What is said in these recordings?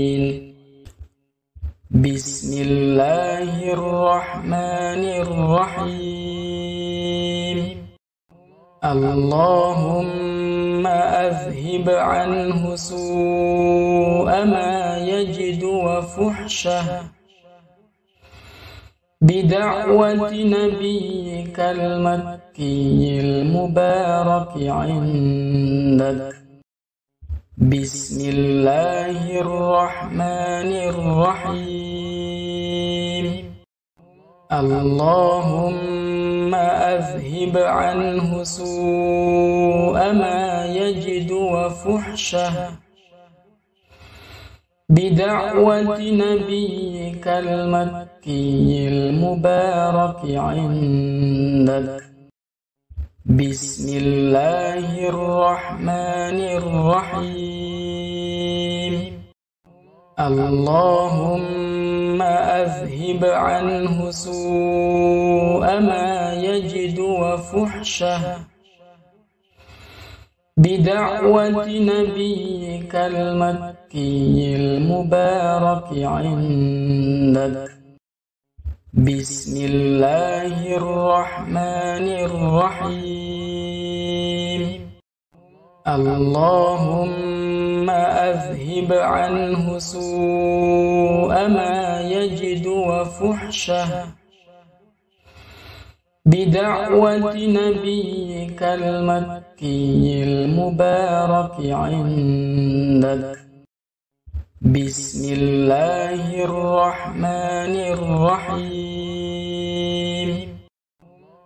بسم الله الرحمن الرحيم. اللهم أذهب عنه سوء ما يجد وفحشه بدعوة نبيك المكي المبارك عندك. بسم الله الرحمن الرحيم. اللهم أذهب عنه سوء ما يجد وفحشه بدعوة نبيك المكي المبارك عندك. بسم الله الرحمن الرحيم. اللهم أذهب عنه سوء ما يجد وفحشه بدعوة نبيك المكي المبارك عندك. بسم الله الرحمن الرحيم. اللهم أذهب عنه سوء ما يجد وفحشه بدعوة نبيك المكي المبارك عندك. بسم الله الرحمن الرحيم.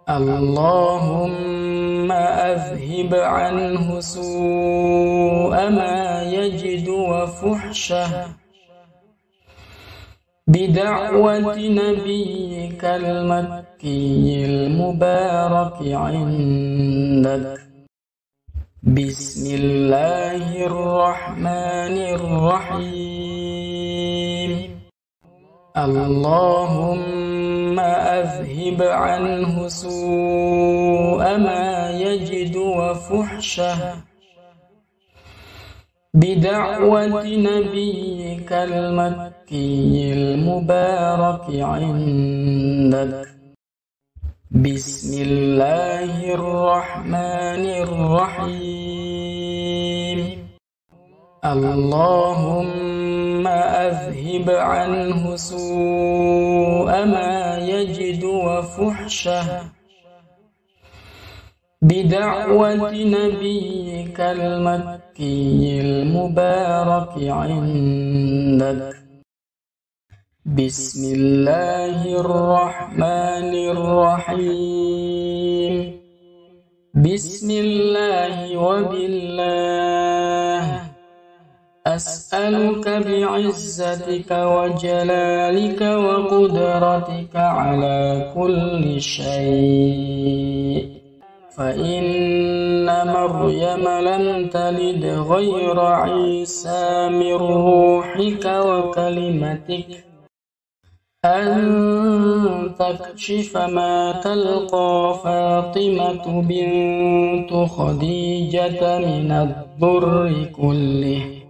اللهم أذهب عنه سوء ما يجد وفحشه بدعوة نبيك المكي المبارك عندك. بسم الله الرحمن الرحيم. اللهم أذهب عنه سوء ما يجد وفحشه بدعوة نبيك المكي المبارك عندك. بسم الله الرحمن الرحيم. اللهم أذهب عنه سوء ما يجد وفحشه بدعوة نبيك المكي المبارك عندك. بسم الله الرحمن الرحيم. بسم الله وبالله أسألك بعزتك وجلالك وقدرتك على كل شيء، فإن مريم لم تلد غير عيسى من روحك وكلمتك أن تكشف ما تلقى فاطمة بنت خديجة من الضر كله،